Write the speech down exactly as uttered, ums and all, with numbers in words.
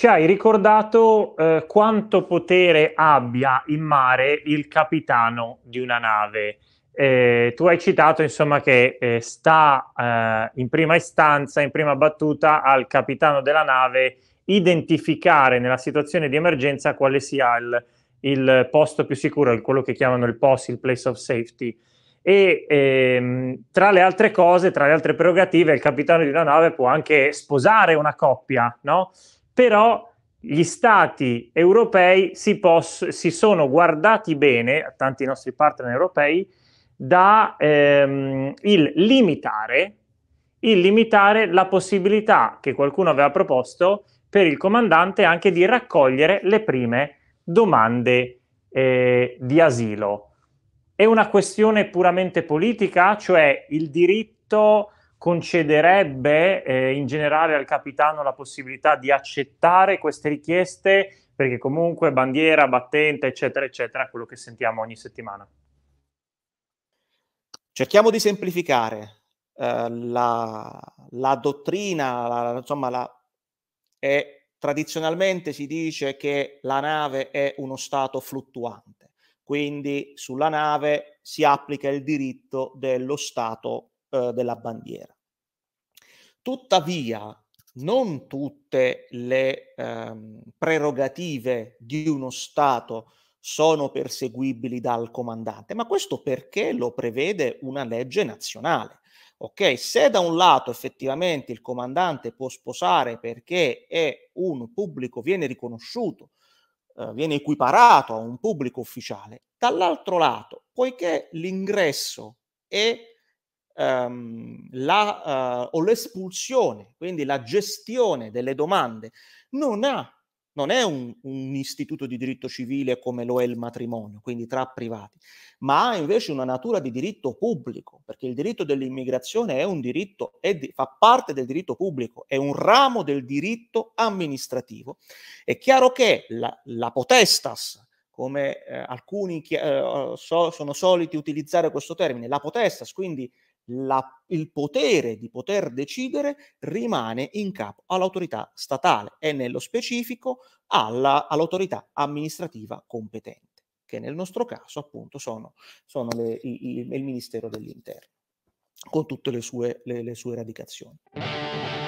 ci hai ricordato eh, quanto potere abbia in mare il capitano di una nave. Eh, tu hai citato insomma che eh, sta eh, in prima istanza, in prima battuta, al capitano della nave identificare nella situazione di emergenza quale sia il, il posto più sicuro, quello che chiamano il P O S, il Place of Safety. E ehm, tra le altre cose, tra le altre prerogative, il capitano di una nave può anche sposare una coppia, no? Però gli stati europei si, poss- si sono guardati bene, tanti nostri partner europei, da ehm, il limitare, il limitare la possibilità che qualcuno aveva proposto per il comandante anche di raccogliere le prime domande eh, di asilo. È una questione puramente politica, cioè il diritto concederebbe eh, in generale al capitano la possibilità di accettare queste richieste, perché comunque bandiera, battente, eccetera, eccetera, quello che sentiamo ogni settimana. Cerchiamo di semplificare eh, la, la dottrina, la, insomma, la, è, tradizionalmente si dice che la nave è uno stato fluttuante, quindi sulla nave si applica il diritto dello stato della bandiera. Tuttavia, non tutte le ehm, prerogative di uno Stato sono perseguibili dal comandante, ma questo perché lo prevede una legge nazionale. Ok, se da un lato effettivamente il comandante può sposare perché è un pubblico, viene riconosciuto, eh, viene equiparato a un pubblico ufficiale, dall'altro lato, poiché l'ingresso è La, uh, o l'espulsione, quindi la gestione delle domande, non, ha, non è un, un istituto di diritto civile come lo è il matrimonio, quindi tra privati, ma ha invece una natura di diritto pubblico, perché il diritto dell'immigrazione è un diritto, è di, fa parte del diritto pubblico, è un ramo del diritto amministrativo. È chiaro che la, la potestas, come eh, alcuni eh, so, sono soliti utilizzare questo termine, la potestas, quindi La, il potere di poter decidere rimane in capo all'autorità statale e nello specifico alla, all'autorità amministrativa competente, che nel nostro caso appunto sono, sono le, i, il, il Ministero dell'Interno, con tutte le sue, le, le sue radicazioni.